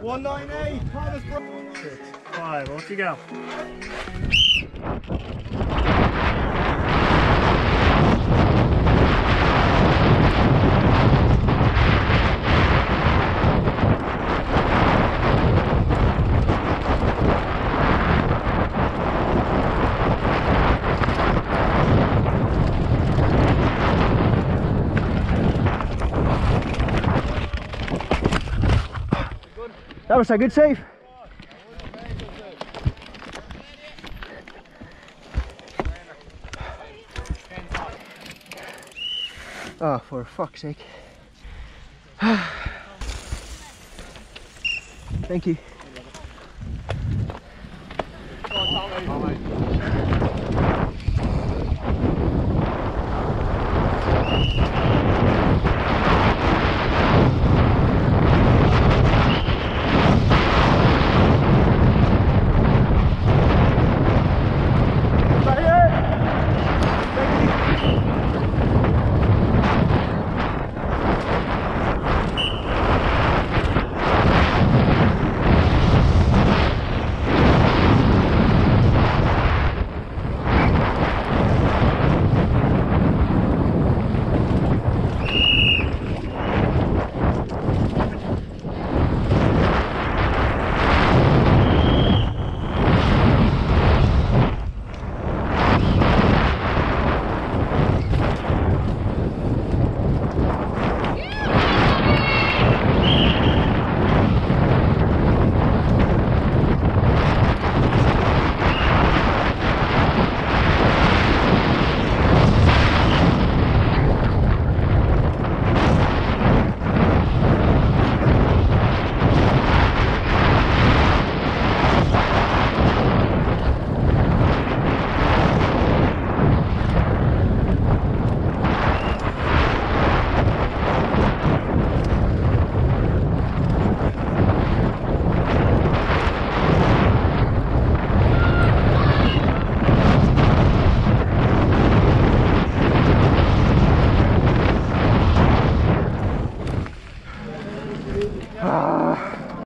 198, Palmer's Brook. 6, 5, off you go. That was a good save. Oh, for fuck's sake. Thank you.